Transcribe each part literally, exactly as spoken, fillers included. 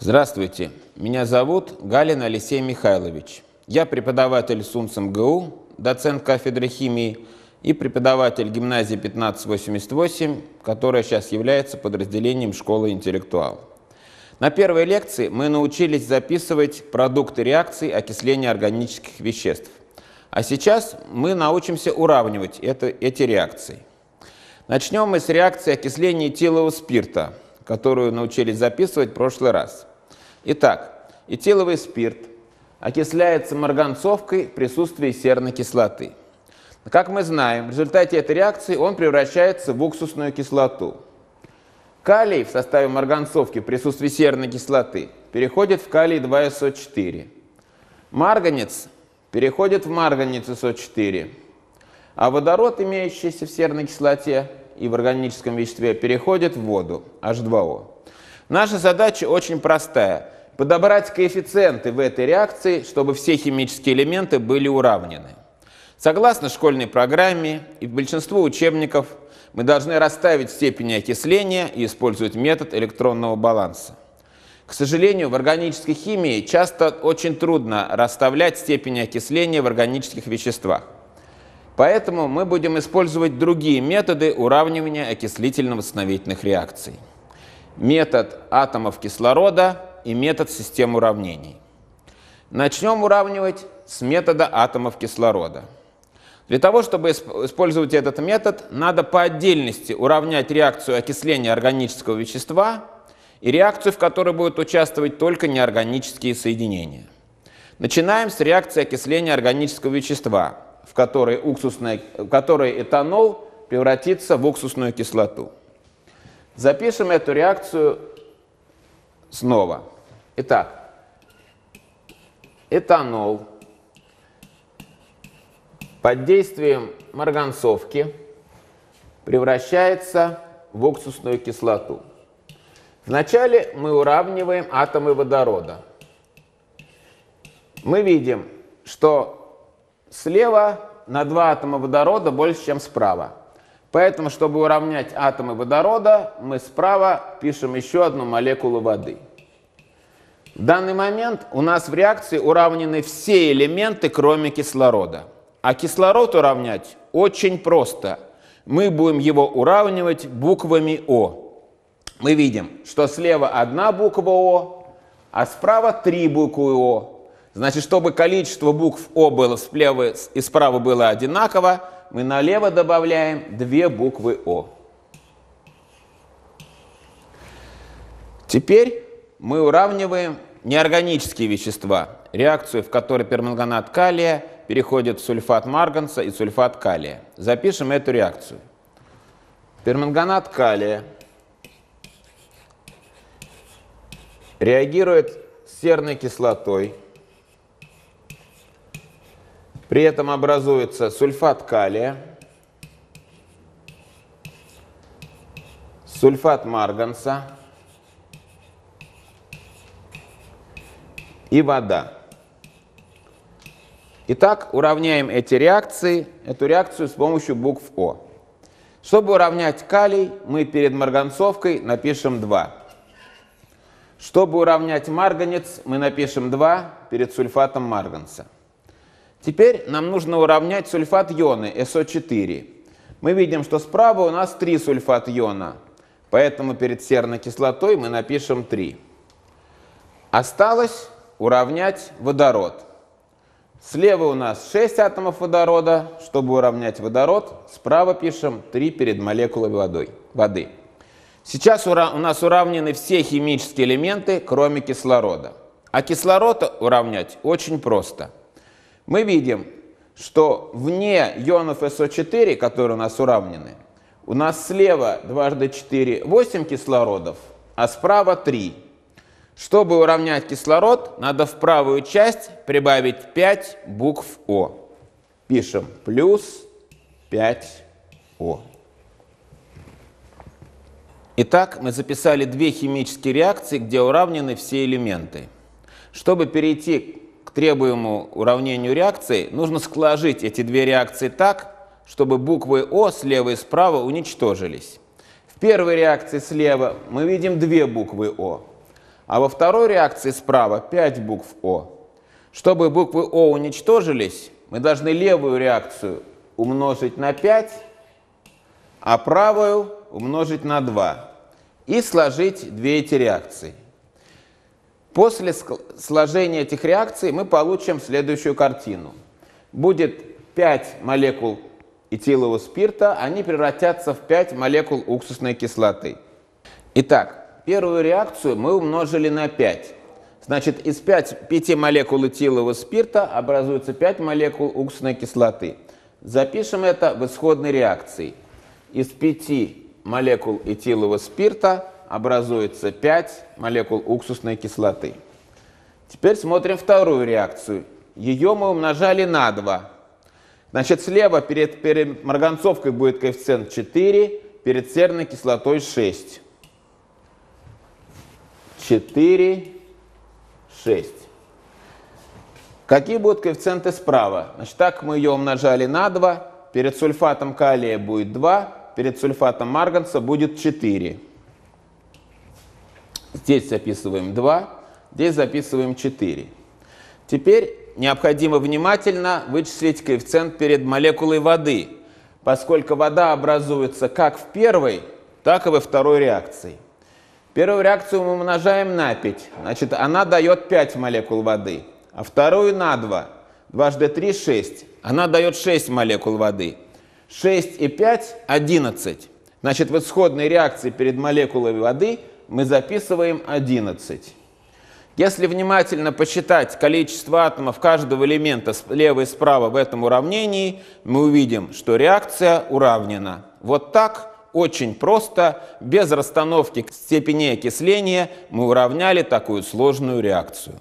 Здравствуйте, меня зовут Галин Алексей Михайлович. Я преподаватель СУНЦ МГУ, доцент кафедры химии и преподаватель гимназии тысяча пятьсот восемьдесят восемь, которая сейчас является подразделением школы интеллектуала. На первой лекции мы научились записывать продукты реакций окисления органических веществ. А сейчас мы научимся уравнивать это, эти реакции. Начнем мы с реакции окисления этилового спирта, которую научились записывать в прошлый раз. Итак, этиловый спирт окисляется марганцовкой в присутствии серной кислоты. Как мы знаем, в результате этой реакции он превращается в уксусную кислоту. Калий в составе марганцовки в присутствии серной кислоты переходит в калий два эс о четыре. Марганец переходит в марганец эс о четыре. А водород, имеющийся в серной кислоте и в органическом веществе, переходит в воду, аш два о. Наша задача очень простая. Подобрать коэффициенты в этой реакции, чтобы все химические элементы были уравнены. Согласно школьной программе и большинству учебников, мы должны расставить степени окисления и использовать метод электронного баланса. К сожалению, в органической химии часто очень трудно расставлять степени окисления в органических веществах. Поэтому мы будем использовать другие методы уравнивания окислительно-восстановительных реакций. Метод атомов кислорода и метод систем уравнений. Начнем уравнивать с метода атомов кислорода. Для того, чтобы использовать этот метод, надо по отдельности уравнять реакцию окисления органического вещества и реакцию, в которой будут участвовать только неорганические соединения. Начинаем с реакции окисления органического вещества, в которой, уксусная, в которой этанол превратится в уксусную кислоту. Запишем эту реакцию снова. Итак, этанол под действием марганцовки превращается в уксусную кислоту. Вначале мы уравниваем атомы водорода. Мы видим, что слева на два атома водорода больше, чем справа. Поэтому, чтобы уравнять атомы водорода, мы справа пишем еще одну молекулу воды. В данный момент у нас в реакции уравнены все элементы, кроме кислорода. А кислород уравнять очень просто. Мы будем его уравнивать буквами О. Мы видим, что слева одна буква О, а справа три буквы О. Значит, чтобы количество букв О было справа и справа было одинаково, мы налево добавляем две буквы О. Теперь мы уравниваем неорганические вещества, реакцию, в которой перманганат калия переходит в сульфат марганца и сульфат калия. Запишем эту реакцию. Перманганат калия реагирует с серной кислотой. При этом образуется сульфат калия, сульфат марганца и вода. Итак, уравняем эти реакции, эту реакцию с помощью букв О. Чтобы уравнять калий, мы перед марганцовкой напишем два. Чтобы уравнять марганец, мы напишем два перед сульфатом марганца. Теперь нам нужно уравнять сульфат иона эс о четыре. Мы видим, что справа у нас три сульфат иона, поэтому перед серной кислотой мы напишем три. Осталось уравнять водород. Слева у нас шесть атомов водорода. Чтобы уравнять водород, справа пишем три перед молекулой воды. Сейчас у нас уравнены все химические элементы, кроме кислорода. А кислород уравнять очень просто. Мы видим, что вне ионов эс о четыре, которые у нас уравнены, у нас слева дважды четыре, восемь кислородов, а справа три. Чтобы уравнять кислород, надо в правую часть прибавить пять букв О. Пишем плюс пять О. Итак, мы записали две химические реакции, где уравнены все элементы. Чтобы перейти к К требуемому уравнению реакции, нужно сложить эти две реакции так, чтобы буквы О слева и справа уничтожились. В первой реакции слева мы видим две буквы О, а во второй реакции справа пять букв О. Чтобы буквы О уничтожились, мы должны левую реакцию умножить на пять, а правую умножить на два и сложить две эти реакции. После сложения этих реакций мы получим следующую картину. Будет пять молекул этилового спирта, они превратятся в пять молекул уксусной кислоты. Итак, первую реакцию мы умножили на пять. Значит, из пяти молекул этилового спирта образуется пять молекул уксусной кислоты. Запишем это в исходной реакции. Из пяти молекул этилового спирта образуется пять молекул уксусной кислоты. Теперь смотрим вторую реакцию. Ее мы умножали на два. Значит, слева перед, перед марганцовкой будет коэффициент четыре, перед серной кислотой шесть. четыре, шесть. Какие будут коэффициенты справа? Значит, так мы ее умножали на два. Перед сульфатом калия будет два, перед сульфатом марганца будет четыре. Здесь записываем два, здесь записываем четыре. Теперь необходимо внимательно вычислить коэффициент перед молекулой воды, поскольку вода образуется как в первой, так и во второй реакции. Первую реакцию мы умножаем на пять, значит, она дает пять молекул воды, а вторую на два. дважды три — шесть. Она дает шесть молекул воды. шесть и пять — одиннадцать. Значит, в исходной реакции перед молекулой воды мы записываем одиннадцать. Если внимательно посчитать количество атомов каждого элемента слева и справа в этом уравнении, мы увидим, что реакция уравнена. Вот так, очень просто, без расстановки степеней окисления, мы уравняли такую сложную реакцию.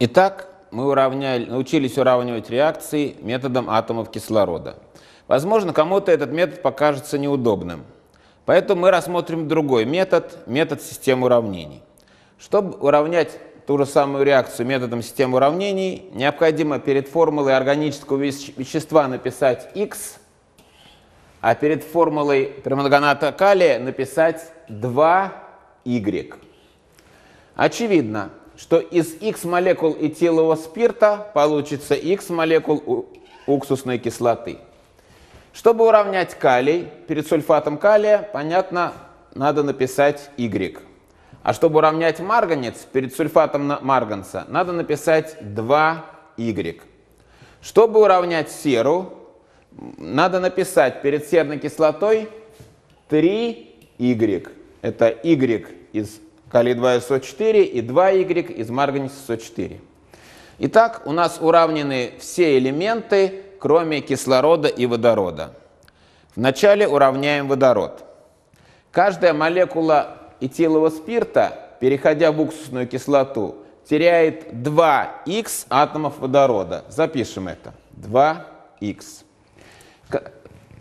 Итак, мы уравняли, научились уравнивать реакции методом атомов кислорода. Возможно, кому-то этот метод покажется неудобным. Поэтому мы рассмотрим другой метод, метод систем уравнений. Чтобы уравнять ту же самую реакцию методом систем уравнений, необходимо перед формулой органического вещества написать Х, а перед формулой перманганата калия написать два Y. Очевидно, что из Х молекул этилового спирта получится Х молекул уксусной кислоты. Чтобы уравнять калий, перед сульфатом калия, понятно, надо написать Y. А чтобы уравнять марганец, перед сульфатом марганца, надо написать два Y. Чтобы уравнять серу, надо написать перед серной кислотой три Y. Это Y из калий-два эс о четыре и два Y из марганец эс о четыре. Итак, у нас уравнены все элементы, кроме кислорода и водорода. Вначале уравняем водород. Каждая молекула этилового спирта, переходя в уксусную кислоту, теряет два Х атомов водорода. Запишем это. два Х.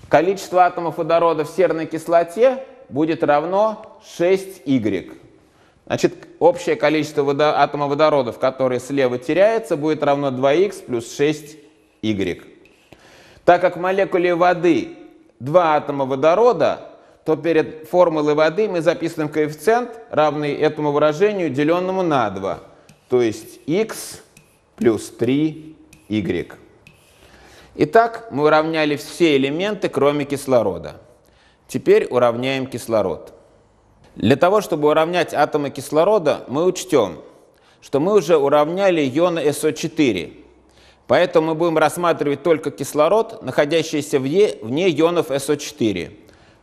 Количество атомов водорода в серной кислоте будет равно шесть Y. Значит, общее количество водо- атомов водородов, которые слева теряется, будет равно два Х плюс шесть Y. Так как в молекуле воды два атома водорода, то перед формулой воды мы записываем коэффициент, равный этому выражению, деленному на два. То есть Х плюс три Y. Итак, мы уравняли все элементы, кроме кислорода. Теперь уравняем кислород. Для того, чтобы уравнять атомы кислорода, мы учтем, что мы уже уравняли ионы эс о четыре. Поэтому мы будем рассматривать только кислород, находящийся вне ионов эс о четыре.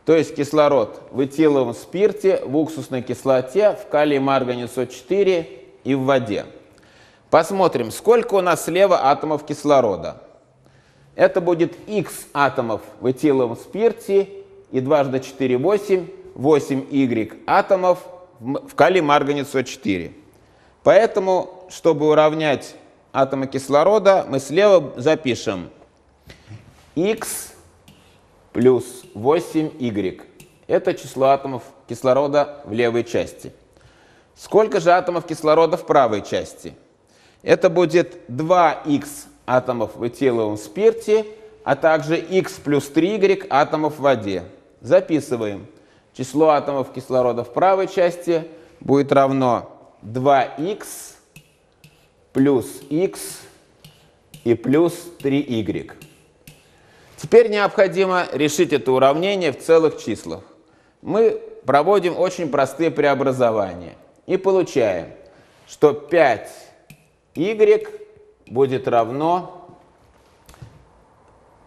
То есть кислород в этиловом спирте, в уксусной кислоте, в калии-марганец эс о четыре и в воде. Посмотрим, сколько у нас слева атомов кислорода. Это будет Х атомов в этиловом спирте и дважды четыре — восемь. восемь Y атомов в калий-марганец эс о четыре. Поэтому, чтобы уравнять атомы кислорода, мы слева запишем Х плюс восемь Y. Это число атомов кислорода в левой части. Сколько же атомов кислорода в правой части? Это будет два Х атомов в этиловом спирте, а также Х плюс три Y атомов в воде. Записываем. число атомов кислорода в правой части будет равно два х плюс х и плюс три у. Теперь необходимо решить это уравнение в целых числах. Мы проводим очень простые преобразования и получаем, что пять у будет равно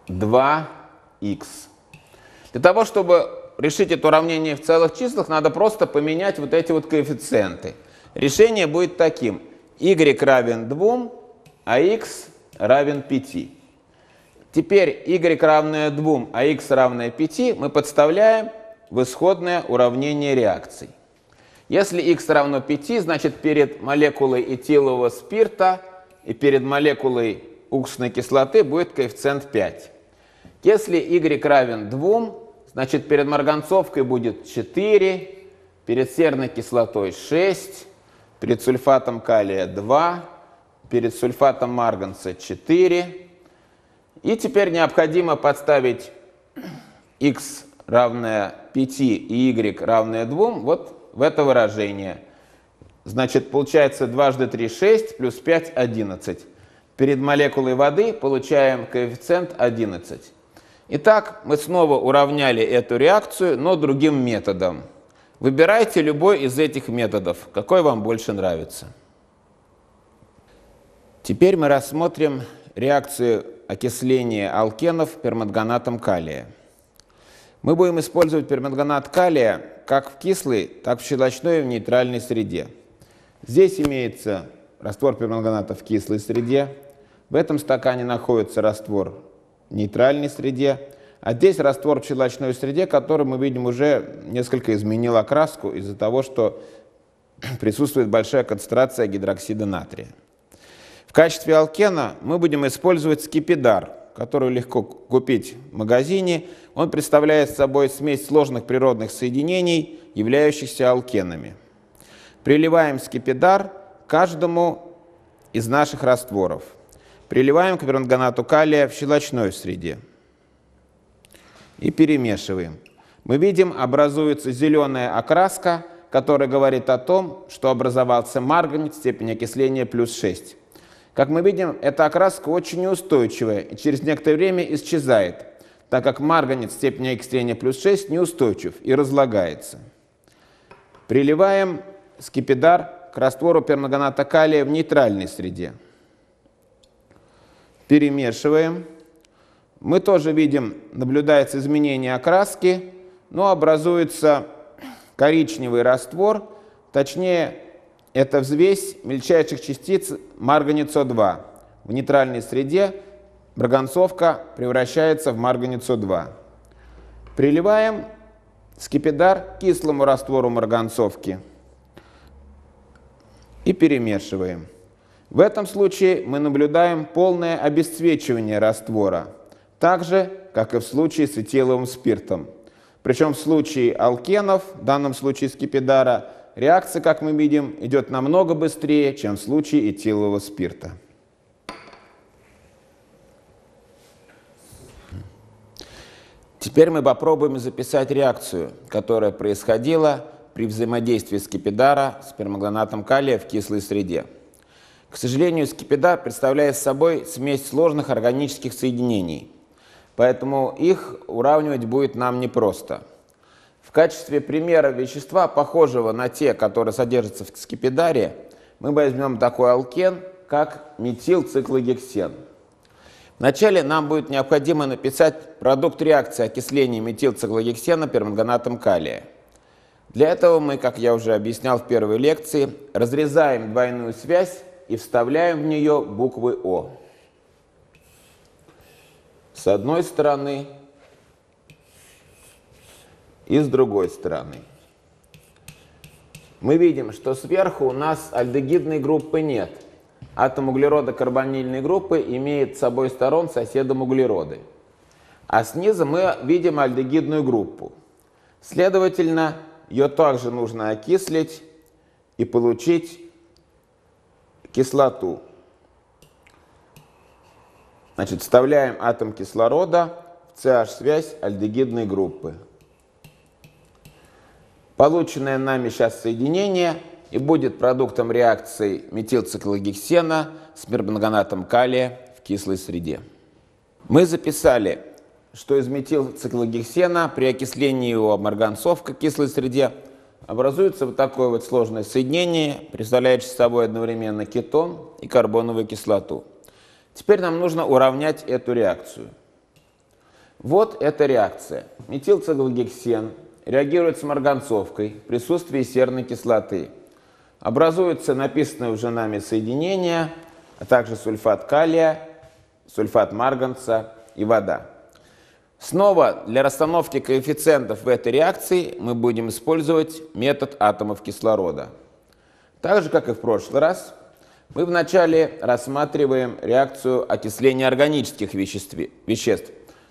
два х. Для того, чтобы решить это уравнение в целых числах, надо просто поменять вот эти вот коэффициенты. Решение будет таким. y равен двум, а x равен пяти. Теперь y равное двум, а x равное пяти мы подставляем в исходное уравнение реакций. Если x равно пяти, значит перед молекулой этилового спирта и перед молекулой уксусной кислоты будет коэффициент пять. Если y равен двум, значит, перед марганцовкой будет четыре, перед серной кислотой шесть, перед сульфатом калия два, перед сульфатом марганца четыре. И теперь необходимо подставить x равное пяти и y равное двум вот в это выражение. Значит, получается дважды три, шесть, плюс пять, одиннадцать. Перед молекулой воды получаем коэффициент одиннадцать. Итак, мы снова уравняли эту реакцию, но другим методом. Выбирайте любой из этих методов, какой вам больше нравится. Теперь мы рассмотрим реакцию окисления алкенов перманганатом калия. Мы будем использовать перманганат калия как в кислой, так и в щелочной и в нейтральной среде. Здесь имеется раствор перманганата в кислой среде. В этом стакане находится раствор в нейтральной среде, а здесь раствор в щелочной среде, который, мы видим, уже несколько изменил окраску из-за того, что присутствует большая концентрация гидроксида натрия. В качестве алкена мы будем использовать скипидар, который легко купить в магазине. Он представляет собой смесь сложных природных соединений, являющихся алкенами. Приливаем скипидар к каждому из наших растворов. Приливаем к перманганату калия в щелочной среде и перемешиваем. Мы видим, образуется зеленая окраска, которая говорит о том, что образовался марганец, степень окисления плюс шесть. Как мы видим, эта окраска очень неустойчивая и через некоторое время исчезает, так как марганец, степень окисления плюс шесть, неустойчив и разлагается. Приливаем скипидар к раствору перманганата калия в нейтральной среде. Перемешиваем. Мы тоже видим, наблюдается изменение окраски, но образуется коричневый раствор, точнее, это взвесь мельчайших частиц марганец О два. В нейтральной среде марганцовка превращается в марганец О два. Приливаем скипидар к кислому раствору марганцовки и перемешиваем. В этом случае мы наблюдаем полное обесцвечивание раствора, так же, как и в случае с этиловым спиртом. Причем в случае алкенов, в данном случае скипидара, реакция, как мы видим, идет намного быстрее, чем в случае этилового спирта. Теперь мы попробуем записать реакцию, которая происходила при взаимодействии скипидара с перманганатом калия в кислой среде. К сожалению, скипидар представляет собой смесь сложных органических соединений, поэтому их уравнивать будет нам непросто. В качестве примера вещества, похожего на те, которые содержатся в скипидаре, мы возьмем такой алкен, как метилциклогексен. Вначале нам будет необходимо написать продукт реакции окисления метилциклогексена перманганатом калия. Для этого мы, как я уже объяснял в первой лекции, разрезаем двойную связь и вставляем в нее буквы О с одной стороны и с другой стороны. Мы видим, что сверху у нас альдегидной группы нет. Атом углерода карбонильной группы имеет с собой сторон соседом углероды. А снизу мы видим альдегидную группу. Следовательно, ее также нужно окислить и получить кислоту. Значит, вставляем атом кислорода в си эйч-связь альдегидной группы. Полученное нами сейчас соединение и будет продуктом реакции метилциклогексена с перманганатом калия в кислой среде. Мы записали, что из метилциклогексена при окислении его марганцовкой в кислой среде образуется вот такое вот сложное соединение, представляющее собой одновременно кетон и карбоновую кислоту. Теперь нам нужно уравнять эту реакцию. Вот эта реакция. Метилциклогексен реагирует с марганцовкой в присутствии серной кислоты. Образуется написанное уже нами соединение, а также сульфат калия, сульфат марганца и вода. Снова для расстановки коэффициентов в этой реакции мы будем использовать метод атомов кислорода. Так же, как и в прошлый раз, мы вначале рассматриваем реакцию окисления органических веществ,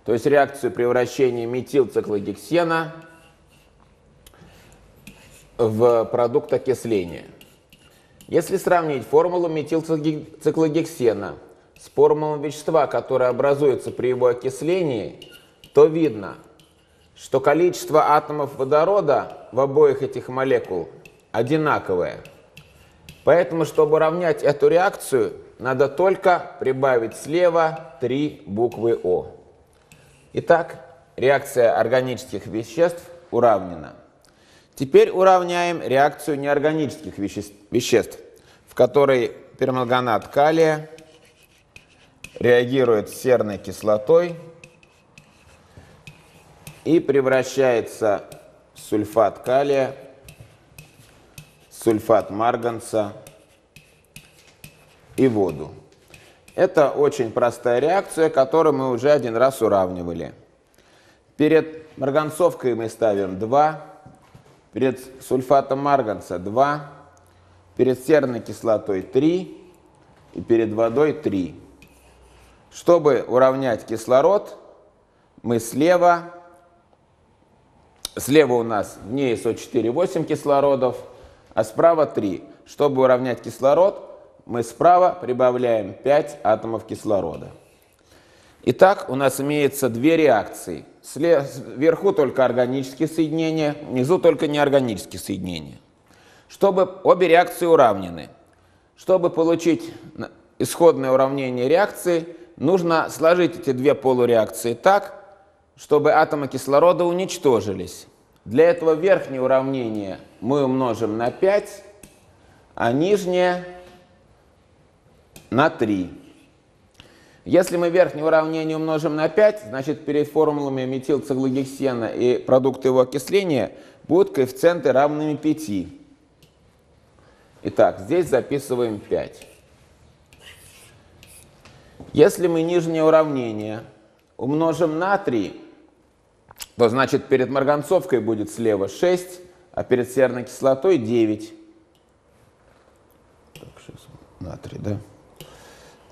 то есть реакцию превращения метилциклогексена в продукт окисления. Если сравнить формулу метилциклогексена с формулой вещества, которое образуется при его окислении, то видно, что количество атомов водорода в обоих этих молекул одинаковое. Поэтому, чтобы уравнять эту реакцию, надо только прибавить слева три буквы О. Итак, реакция органических веществ уравнена. Теперь уравняем реакцию неорганических веществ, веществ в которой перманганат калия реагирует с серной кислотой и превращается в сульфат калия, сульфат марганца и воду. Это очень простая реакция, которую мы уже один раз уравнивали. Перед марганцовкой мы ставим два, перед сульфатом марганца два, перед серной кислотой три и перед водой три. Чтобы уравнять кислород, мы слева, слева у нас в ней эс о четыре восемь кислородов, а справа три. Чтобы уравнять кислород, мы справа прибавляем пять атомов кислорода. Итак, у нас имеется две реакции. Вверху только органические соединения, внизу только неорганические соединения. Чтобы обе реакции уравнены. Чтобы получить исходное уравнение реакции, нужно сложить эти две полуреакции так, чтобы атомы кислорода уничтожились. Для этого верхнее уравнение мы умножим на пять, а нижнее на три. Если мы верхнее уравнение умножим на пять, значит перед формулами метилциклогексена и продукты его окисления будут коэффициенты равными пяти. Итак, здесь записываем пять. Если мы нижнее уравнение умножим на три, то значит перед марганцовкой будет слева шесть, а перед серной кислотой девять. Так, шесть на три, да?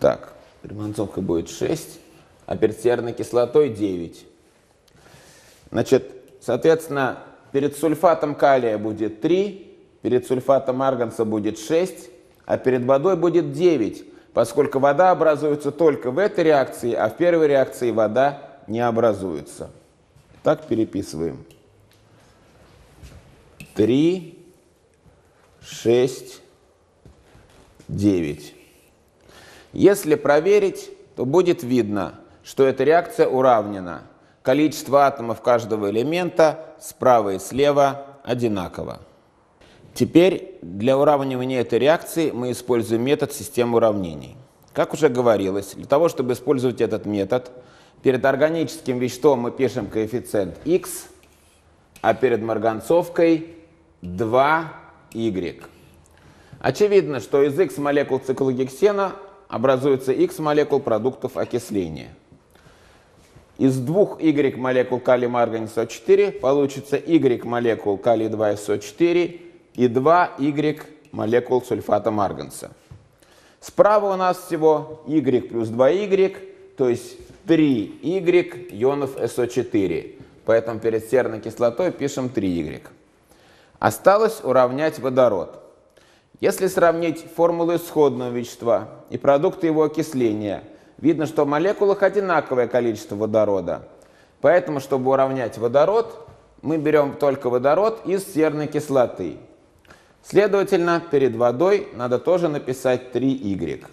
Так, перед марганцовкой будет шесть, а перед серной кислотой девять. Значит, соответственно, перед сульфатом калия будет три, перед сульфатом марганца будет шесть, а перед водой будет девять. Поскольку вода образуется только в этой реакции, а в первой реакции вода не образуется. Так, переписываем. три, шесть, девять. Если проверить, то будет видно, что эта реакция уравнена. Количество атомов каждого элемента справа и слева одинаково. Теперь для уравнивания этой реакции мы используем метод системы уравнений. Как уже говорилось, для того, чтобы использовать этот метод, перед органическим веществом мы пишем коэффициент х, а перед марганцовкой два у. Очевидно, что из х молекул циклогексена образуется х молекул продуктов окисления. Из двух у молекул калий марганца эс о четыре получится у молекул калий два эс о четыре, и два у молекул сульфата марганца. Справа у нас всего у плюс два у, то есть три у ионов эс о четыре. Поэтому перед серной кислотой пишем три у. Осталось уравнять водород. Если сравнить формулу исходного вещества и продукты его окисления, видно, что в молекулах одинаковое количество водорода. Поэтому, чтобы уравнять водород, мы берем только водород из серной кислоты. Следовательно, перед водой надо тоже написать три игрек.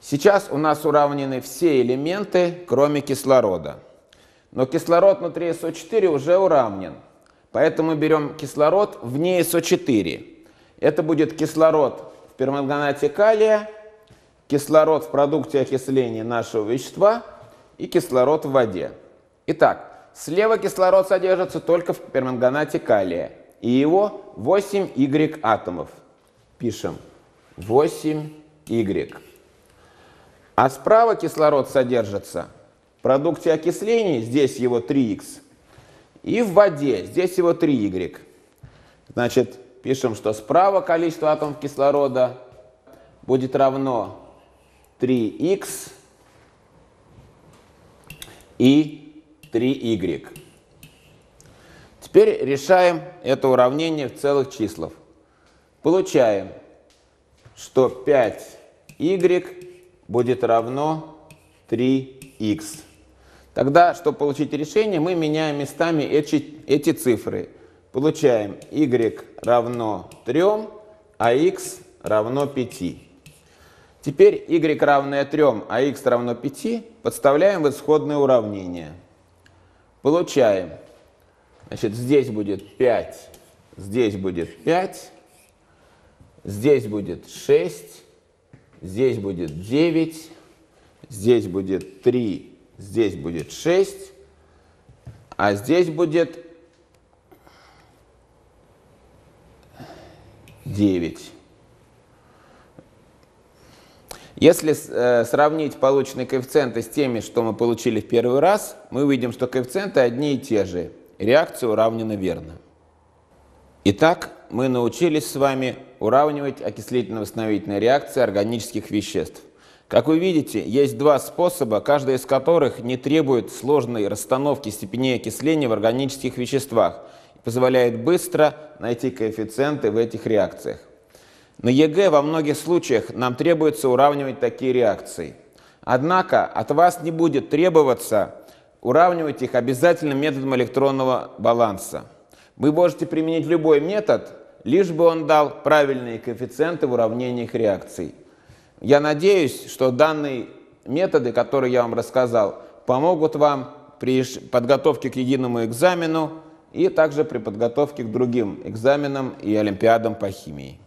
Сейчас у нас уравнены все элементы, кроме кислорода. Но кислород внутри эс о четыре уже уравнен. Поэтому берем кислород вне эс о четыре. Это будет кислород в перманганате калия, кислород в продукте окисления нашего вещества и кислород в воде. Итак, слева кислород содержится только в перманганате калия. И его восемь игрек атомов. Пишем восемь игрек. А справа кислород содержится в продукте окисления, здесь его три икс, и в воде, здесь его три игрек. Значит, пишем, что справа количество атомов кислорода будет равно три икс и три игрек. Теперь решаем это уравнение в целых числах. Получаем, что пять игрек будет равно три икс. Тогда, чтобы получить решение, мы меняем местами эти, эти цифры. Получаем y равно трём, а x равно пяти. Теперь y равное трём, а x равно пяти подставляем в исходное уравнение. Получаем, значит, здесь будет пять, здесь будет пять, здесь будет шесть, здесь будет девять, здесь будет три, здесь будет шесть, а здесь будет девять. Если э, сравнить полученные коэффициенты с теми, что мы получили в первый раз, мы увидим, что коэффициенты одни и те же. Реакция уравнена верно. Итак, мы научились с вами уравнивать окислительно-восстановительные реакции органических веществ. Как вы видите, есть два способа, каждый из которых не требует сложной расстановки степеней окисления в органических веществах и позволяет быстро найти коэффициенты в этих реакциях. На ЕГЭ во многих случаях нам требуется уравнивать такие реакции. Однако от вас не будет требоваться уравнивать их обязательно методом электронного баланса. Вы можете применить любой метод, лишь бы он дал правильные коэффициенты в уравнениях реакций. Я надеюсь, что данные методы, которые я вам рассказал, помогут вам при подготовке к единому экзамену и также при подготовке к другим экзаменам и олимпиадам по химии.